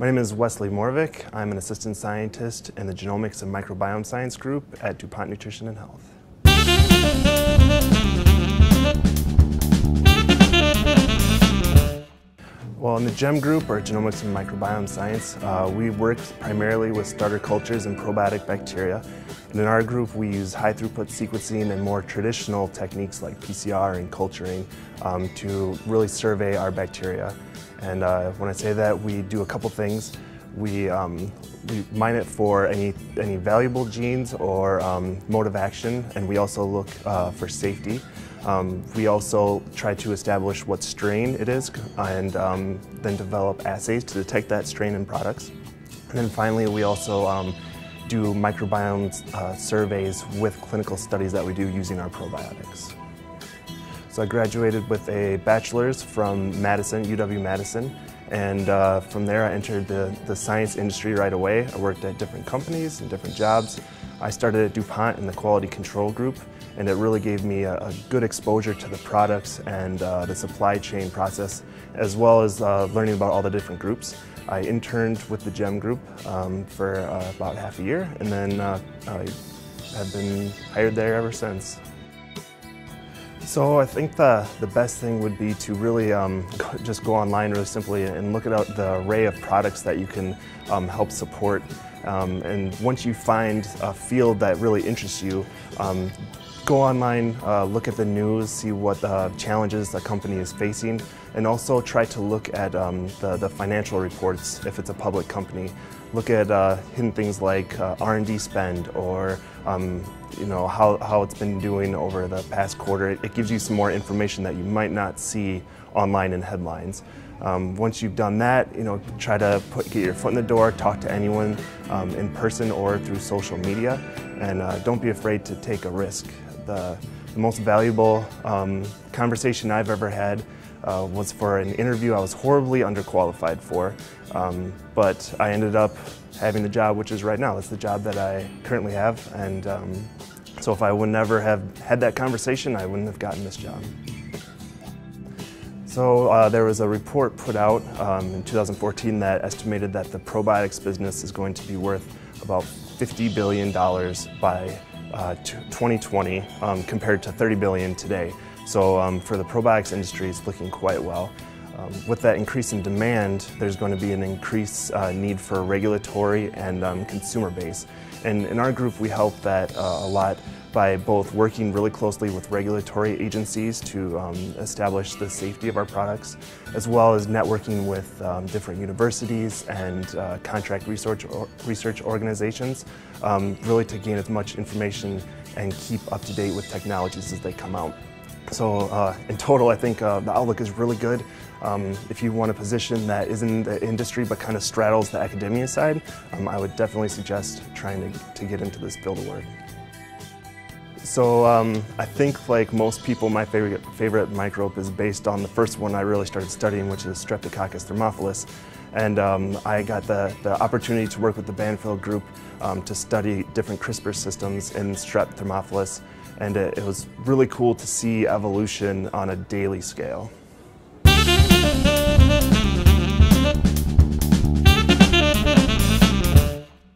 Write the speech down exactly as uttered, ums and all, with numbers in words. My name is Wesley Morovic. I'm an assistant scientist in the Genomics and Microbiome Science group at DuPont Nutrition and Health. Well, in the GEM group, or Genomics and Microbiome Science, uh, we work primarily with starter cultures and probiotic bacteria. And in our group, we use high-throughput sequencing and more traditional techniques like P C R and culturing um, to really survey our bacteria. And uh, when I say that, we do a couple things. We, um, we mine it for any, any valuable genes or um, mode of action, and we also look uh, for safety. Um, we also try to establish what strain it is and um, then develop assays to detect that strain in products. And then finally, we also um, do microbiome uh, surveys with clinical studies that we do using our probiotics. So I graduated with a bachelor's from Madison, U W Madison, and uh, from there I entered the, the science industry right away. I worked at different companies and different jobs. I started at DuPont in the quality control group, and it really gave me a, a good exposure to the products and uh, the supply chain process, as well as uh, learning about all the different groups. I interned with the GEM group um, for uh, about half a year, and then uh, I have been hired there ever since. So I think the, the best thing would be to really um, just go online really simply and look at the array of products that you can um, help support. Um, and once you find a field that really interests you, um, go online, uh, look at the news, see what uh, challenges the company is facing, and also try to look at um, the, the financial reports if it's a public company. Look at uh, hidden things like uh, R and D spend, or um, you know, how, how it's been doing over the past quarter. It, it gives you some more information that you might not see online in headlines. Um, once you've done that, you know, try to put, get your foot in the door, talk to anyone um, in person or through social media, and uh, don't be afraid to take a risk. The, the most valuable um, conversation I've ever had uh, was for an interview I was horribly underqualified for, um, but I ended up having the job which is right now. It's the job that I currently have, and um, so if I would never have had that conversation, I wouldn't have gotten this job. So uh, there was a report put out um, in two thousand fourteen that estimated that the probiotics business is going to be worth about fifty billion dollars by Uh, twenty twenty um, compared to thirty billion dollars today. So um, for the probiotics industry, it's looking quite well. Um, with that increase in demand, there's going to be an increased uh, need for regulatory and um, consumer base. And in our group, we help that uh, a lot by both working really closely with regulatory agencies to um, establish the safety of our products, as well as networking with um, different universities and uh, contract research, or research organizations, um, really to gain as much information and keep up to date with technologies as they come out. So uh, in total, I think uh, the outlook is really good. Um, if you want a position that is in the industry but kind of straddles the academia side, um, I would definitely suggest trying to, to get into this field of work. So um, I think, like most people, my favorite, favorite microbe is based on the first one I really started studying, which is Streptococcus thermophilus. And um, I got the, the opportunity to work with the Banfield group um, to study different CRISPR systems in Strep thermophilus. And it, it was really cool to see evolution on a daily scale.